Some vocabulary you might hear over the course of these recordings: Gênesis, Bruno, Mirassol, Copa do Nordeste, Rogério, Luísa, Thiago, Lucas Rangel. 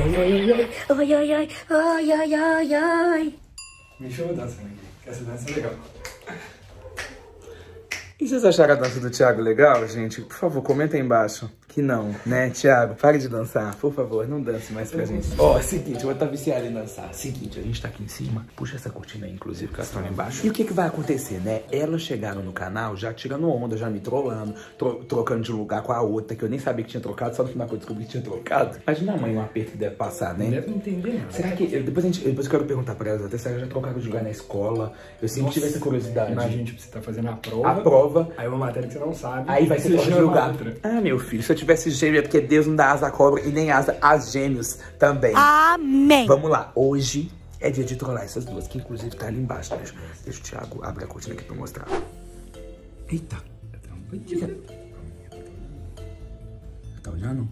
Oi, oi, oi, oi, oi, oi, oi. Me chama dançando aqui, que essa dança é legal. E vocês acharam a dança do Thiago legal, gente? Por favor, comenta aí embaixo. Que não, né, Thiago? Pare de dançar, por favor. Não dance mais pra gente. Ó, é seguinte, eu vou estar viciado em dançar. Seguinte, a gente tá aqui em cima. Puxa essa cortina aí, inclusive, que elas estão lá embaixo. E o que que vai acontecer, né? Elas chegaram no canal já tirando onda, já me trollando, trocando de lugar com a outra, que eu nem sabia que tinha trocado, só no final que eu descobri que tinha trocado. Imagina a mãe, um aperto que deve passar, né? Não deve entender. Será que... Depois eu quero perguntar pra elas até se elas já trocaram de lugar na escola. Eu sempre tive essa curiosidade. Imagina, tipo, você tá fazendo a prova. Aí uma matéria que você não sabe. Aí vai ser troca de lugar. Ah, meu filho, se eu tivesse gêmeo, é porque Deus não dá asa à cobra e nem asa a gêmeos também. Amém! Vamos lá, hoje é dia de trollar essas duas, que inclusive tá ali embaixo. Deixa o Thiago abrir a cortina aqui pra eu mostrar. Eita! Tá olhando?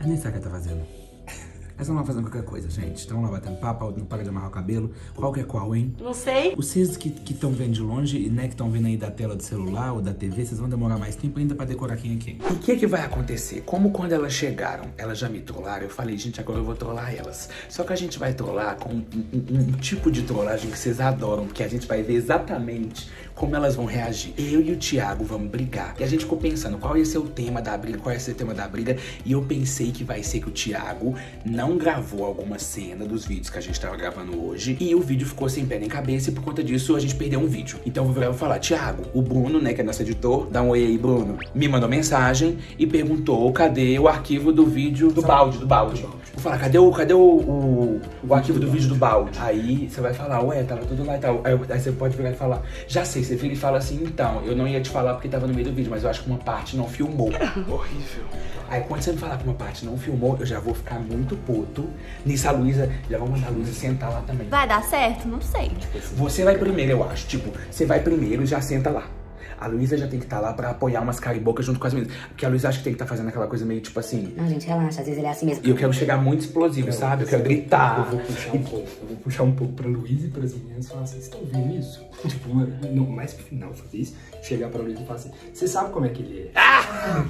Eu nem sei o que ela tá fazendo. Elas não vão fazendo qualquer coisa, gente. Estão lá batendo papo, não para de amarrar o cabelo. Qual que é qual, hein? Não sei. Vocês que estão vendo de longe, né, que estão vendo aí da tela do celular ou da TV, vocês vão demorar mais tempo ainda pra decorar quem é quem. E o que que vai acontecer? Como quando elas chegaram, elas já me trollaram. Eu falei, gente, agora eu vou trollar elas. Só que a gente vai trollar com um tipo de trollagem que vocês adoram, porque a gente vai ver exatamente como elas vão reagir. Eu e o Thiago vamos brigar. E a gente ficou pensando qual ia ser o tema da briga, e eu pensei que vai ser que o Thiago não gravou alguma cena dos vídeos que a gente tava gravando hoje, e o vídeo ficou sem pé nem cabeça, e por conta disso a gente perdeu um vídeo. Então eu vou virar e falar, Thiago, o Bruno, né, que é nosso editor, dá um oi aí, Bruno, me mandou mensagem e perguntou, cadê o arquivo do vídeo do balde, Vou falar, cadê o arquivo do vídeo do balde? Aí você vai falar, ué, tava tudo lá e tal. Aí você pode virar e falar, já sei, você vira e fala assim, então, eu não ia te falar porque tava no meio do vídeo, mas eu acho que uma parte não filmou. Horrível. Aí quando você me falar que uma parte não filmou, eu já vou ficar muito puto. Nisso a Luísa, já vou mandar a Luísa sentar lá também. Vai dar certo? Não sei. Você vai primeiro, eu acho. Tipo, você vai primeiro e já senta lá. A Luísa já tem que estar lá pra apoiar umas caribocas junto com as meninas. Porque a Luísa acha que tem que estar fazendo aquela coisa meio tipo assim... Não, gente, relaxa. Às vezes ele é assim mesmo. E eu quero chegar muito explosivo, sabe? Eu quero gritar. Eu vou puxar um pouco. Eu vou puxar um pouco pra Luísa e pras meninas e falar assim, vocês estão vendo isso? Tipo, não, mais pro final fazer isso. Chegar pra Luísa e falar assim, você sabe como é que ele é? Ah!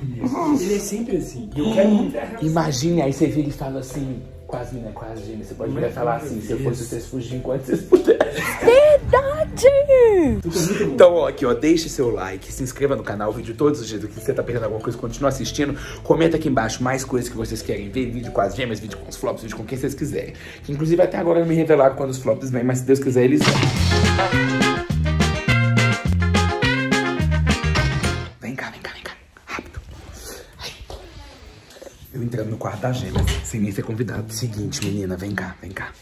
Ele é sempre assim. E eu quero muito... Imagina, aí você vira e fala assim... Quase, né? Quase, Gênesis. Você pode virar e falar assim, se eu fosse vocês fugir enquanto vocês puderem. Verdade! Então, ó, aqui, ó, deixe seu like, se inscreva no canal, vídeo todos os dias do que você tá perdendo alguma coisa, continua assistindo. Comenta aqui embaixo mais coisas que vocês querem ver, vídeo com as gêmeas, vídeo com os flops, vídeo com quem vocês quiserem. Que, inclusive, até agora não me revelaram quando os flops vêm, mas se Deus quiser, eles vêm. Entrando no quarto da gêmea, sem nem ser convidado. Seguinte, menina, vem cá, vem cá.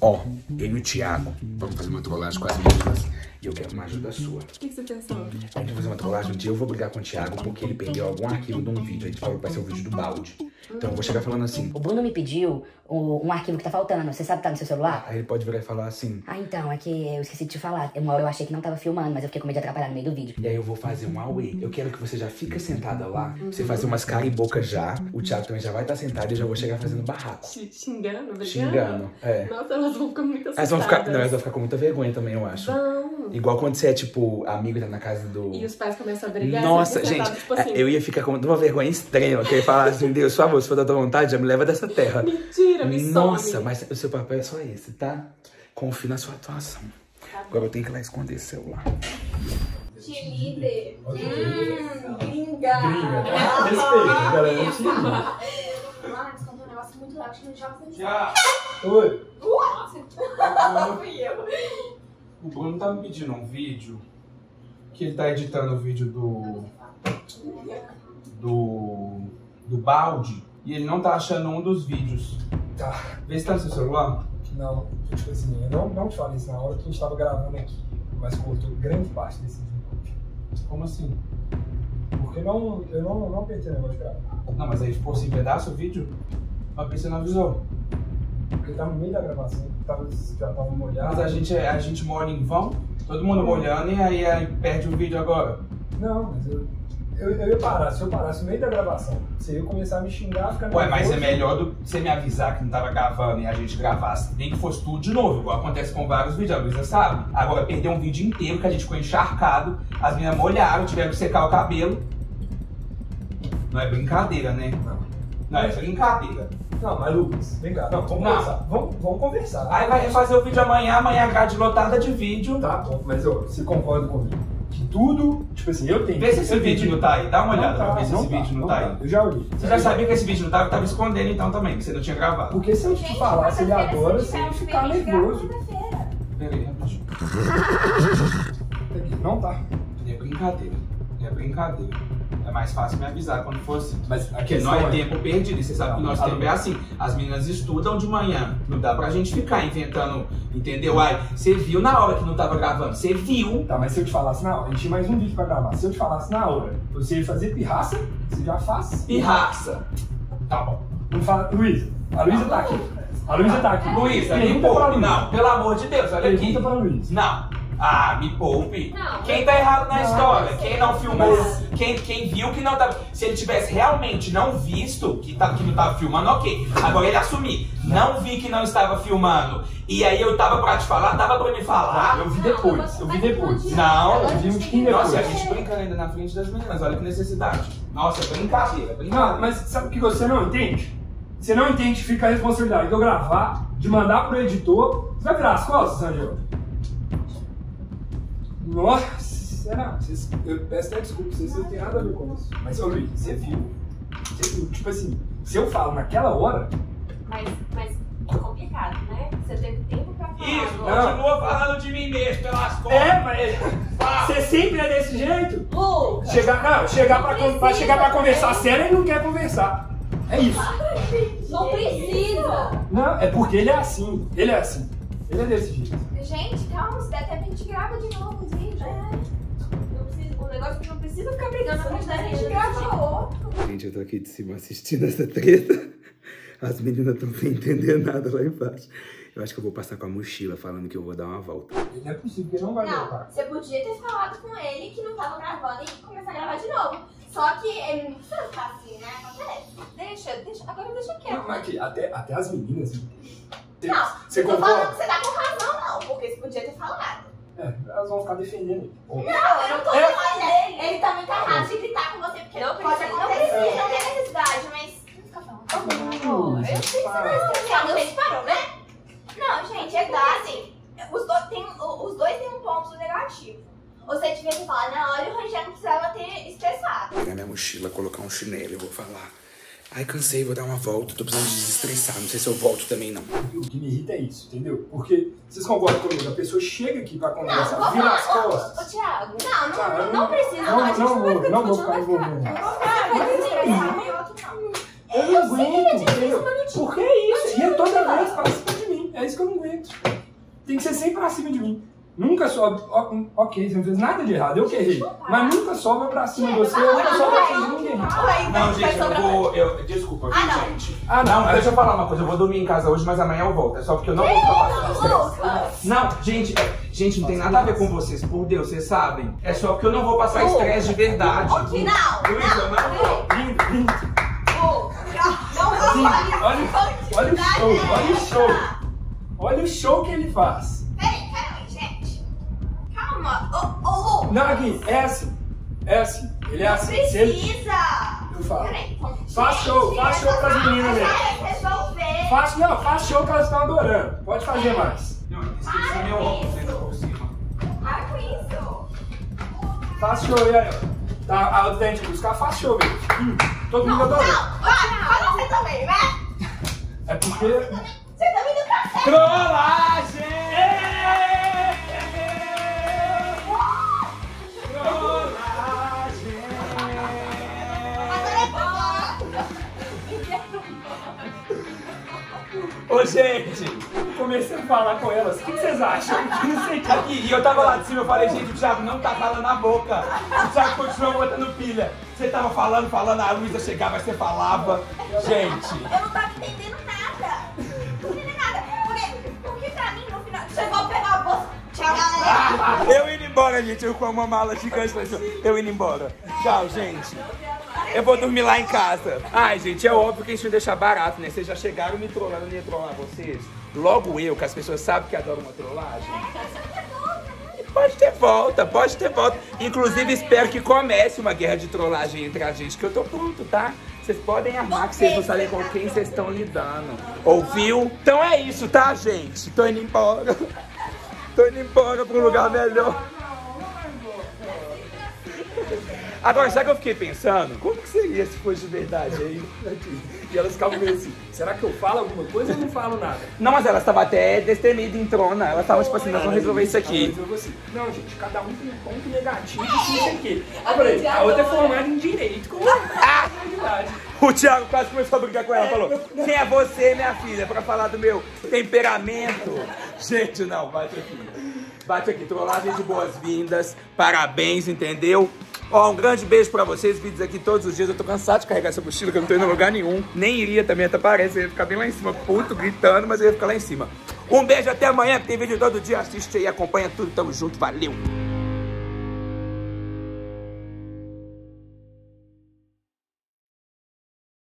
Ó, eu e o Thiago, vamos fazer uma trollagem com as meninas e eu quero uma ajuda sua. O que você pensou? A gente vai fazer uma trollagem, um dia eu vou brigar com o Thiago porque ele perdeu algum arquivo de um vídeo. A gente falou que vai ser o vídeo do balde. Então eu vou chegar falando assim, o Bruno me pediu um arquivo que tá faltando, você sabe que tá no seu celular? Aí ele pode virar e falar assim, ah, então, é que eu esqueci de te falar, uma hora eu achei que não tava filmando, mas eu fiquei com medo de atrapalhar no meio do vídeo. E aí eu vou fazer um auê, eu quero que você já fica sentada lá, você fazer umas cara e boca já, o Thiago também já vai estar sentado e eu já vou chegar fazendo barraco. Xingando, brigando? Xingando, é. Nossa, elas vão ficar muito assustadas. Elas vão ficar com muita vergonha também, eu acho. Não. Igual quando você é, tipo, amigo e tá na casa do... E os pais começam a brigar. Nossa, gente, tipo assim. Eu ia ficar com uma vergonha estranha, que eu ia falar assim, Deus, só se for da tua vontade, já me leva dessa terra. Mentira, me some. Nossa, mas o seu papel é só esse, tá? Confio na sua atuação. Tá. Agora eu tenho que ir lá esconder esse celular. Cheerleader. Gringa. Respeito, galera. Mano, escondeu um negócio muito legal, que não joga sem jogar. Oi. Não fui eu. O Bruno tá me pedindo um vídeo, que ele tá editando o vídeo do balde, e ele não tá achando um dos vídeos. Tá. Vê se tá no seu celular. Não, tipo assim, eu não te falei isso na hora que a gente tava gravando aqui, mas cortou grande parte desse vídeo. Como assim? Porque eu não apertei o negócio de gravar. Não, mas aí ficou sem pedaço o vídeo? Mas você não avisou. Porque tá no meio da gravação, já tava molhado. Mas a gente molha em vão, todo mundo molhando, e aí perde o vídeo agora. Não, mas eu ia parar, se eu parasse no meio da gravação, você ia começar a me xingar, ficar... Ué, mas é melhor você me avisar que não tava gravando e a gente gravasse, nem que fosse tudo de novo, igual acontece com vários vídeos, a Luísa sabe. Agora, perder um vídeo inteiro que a gente ficou encharcado, as meninas molharam, tiveram que secar o cabelo. Não é brincadeira, né? Não. Não, isso é brincadeira. Não, mas Lucas, vem cá. Não, vamos conversar. Vamos conversar. Aí vai fazer o vídeo amanhã, amanhã a grade lotada de vídeo. Tá bom, mas eu se concordo comigo. Que tudo, tipo assim, eu tenho. Vê se esse vídeo não tá aí, dá uma olhada pra ver se esse vídeo não tá aí. Eu já olhei. Você já sabia que esse vídeo não tava, tava escondendo então também, que você não tinha gravado. Porque se eu te falasse ele agora, você ia ficar nervoso. Peraí, rapaz. Não tá. É brincadeira. É brincadeira. É mais fácil me avisar quando for assim. Mas aqui não é tempo perdido. Você sabe que nosso tempo é assim. As meninas estudam de manhã. Não dá pra gente ficar inventando, entendeu? Ai, você viu na hora que não tava gravando. Você viu. Tá, mas se eu te falasse na hora, a gente tinha mais um vídeo pra gravar. Se eu te falasse na hora, você ia fazer pirraça, você já faz. Pirraça. Tá bom. Não fala, Luísa. A Luísa tá aqui. A Luísa tá aqui. Luísa, me poupe. Não, pelo amor de Deus, olha aqui. Pra Luísa. Não. Ah, me poupe. Não, quem tá errado na história? Quem não filmou? Quem viu que não tá... Se ele tivesse realmente não visto que não tava filmando, ok. Agora ele assumir. Não vi que não estava filmando. E aí eu tava pra te falar, tava pra me falar. Eu vi depois, eu vi depois. Não, eu vi um pouquinho depois. Nossa, a gente brincando ainda na frente das meninas. Olha que necessidade. Nossa, brincadeira, brincadeira. Não, mas sabe o que você não entende? Você não entende que fica a responsabilidade de eu gravar, de mandar pro editor. Você vai virar as costas, Sandro? Nossa, será? Eu peço até desculpa, vocês não têm nada a ver com isso. Mas, ô Luiz, você viu? Tipo assim, se eu falo naquela hora... Mas é complicado, né? Você teve tempo pra falar. Isso, continua falando de mim mesmo, pelas costas. É, mas... Você sempre é desse jeito? Lucas! Chegar pra conversar sério, ele não quer conversar. É isso. Não precisa. Não, é porque ele é assim. Ele é assim. Ele é desse jeito. Gente, calma, se der tempo a gente grava de novo o vídeo. O negócio que não precisa ficar brigando, a gente grava outro. Gente, eu tô aqui de cima assistindo essa treta. As meninas estão sem entender nada lá embaixo. Eu acho que eu vou passar com a mochila falando que eu vou dar uma volta. Não é possível, porque não vai gravar. Você podia ter falado com ele que não tava gravando e começar a gravar de novo. Só que ele não precisa ficar assim, né? Acontece. Deixa, agora deixa quieto. Não, mas aqui, até as meninas... Não, você não tô falando que você tá com razão, não, porque você podia ter falado. É, elas vão ficar defendendo. Não, eu não tô falando dele. Ele também tá errado de gritar com você, porque não pode acontecer. Não tem necessidade, mas... Não fica falando. Eu sei que você não se parou, né? Não, gente, é assim. Os dois têm um ponto negativo. Você devia ter falado na hora e o Rogério não precisava ter estressado. Pegar minha mochila, colocar um chinelo, eu vou falar. Ai, cansei, vou dar uma volta, tô precisando desestressar, não sei se eu volto também, não. O que me irrita é isso, entendeu? Porque, vocês concordam comigo, a pessoa chega aqui pra conversar, não, vira as costas. Ô, Thiago, não precisa, não vou ficar envolvendo. Eu não aguento, entendeu? Porque é isso, e é toda vez pra cima de mim, é isso que eu não aguento. Tem que ser sempre pra cima de mim. Nunca sobe, ok, você não fez nada de errado, eu que errei, mas nunca sobe pra cima de você, nunca sobe pra cima de ninguém. Não, gente, desculpa, gente. Ah, não, deixa eu falar uma coisa, eu vou dormir em casa hoje, mas amanhã eu volto, é só porque eu não vou passar estresse. Não, gente, não tem nada a ver com vocês, por Deus, vocês sabem, é só porque eu não vou passar estresse de verdade. Ok, não, Luísa, não. Lindo. Olha o show que ele faz. Não, aqui, é assim, ele é assim. Não precisa! Eu falo. Faz show com as meninas mesmo. Faz show que elas estão adorando. Pode fazer mais. Não, esqueci meu óculos ainda por cima. Para com isso. Faz show, e aí, ó. A outra gente buscar, faz show mesmo. Todo mundo adorando. Não, você também, né? É porque... Você também deu pra ser. Trollagem! Ô, gente, comecei a falar com elas, o que vocês acham? Não sei o que. E eu tava lá de cima, eu falei, gente, o Thiago não tá falando na boca. O Thiago continuou botando pilha. Você tava falando, a Luísa chegava, você falava. Gente. Eu não tava entendendo nada. Não entendi nada. Porque pra mim, no final, chegou a pegar a bolsa. Tchau, galera. Eu indo embora, gente. Eu com uma mala gigante, eu indo embora. Tchau, gente. Eu vou dormir lá em casa. Ai, gente, é óbvio que isso me deixa barato, né? Vocês já chegaram me trollando, eu ia trollar vocês. Logo eu, que as pessoas sabem que adoram uma trollagem. Pode ter volta. Inclusive, espero que comece uma guerra de trollagem entre a gente, que eu tô pronto, tá? Vocês podem armar que vocês vão saber com quem vocês estão lidando. Ouviu? Então é isso, tá, gente? Tô indo embora. Tô indo embora pra um lugar melhor. Agora, sabe o que eu fiquei pensando? Como que seria se fosse de verdade aí? E elas ficavam meio assim, será que eu falo alguma coisa ou não falo nada? Não, mas elas estavam até destemidas em trona. Elas estavam tipo assim, nós vamos resolver isso aqui. Não, gente, cada um tem um ponto negativo, assim, não sei o quê. Falei, a outra é formada em direito. Como é que o Thiago quase começou a brigar com ela, falou, quem é você, minha filha, pra falar do meu temperamento? Gente, não, bate aqui. Bate aqui, trollagem de boas-vindas, parabéns, entendeu? Ó, um grande beijo pra vocês, vídeos aqui todos os dias. Eu tô cansado de carregar essa mochila, que eu não tô indo em lugar nenhum. Nem iria também, até parece. Eu ia ficar bem lá em cima, puto, gritando, mas eu ia ficar lá em cima. Um beijo, até amanhã, que tem vídeo todo dia. Assiste aí, acompanha tudo, tamo junto, valeu!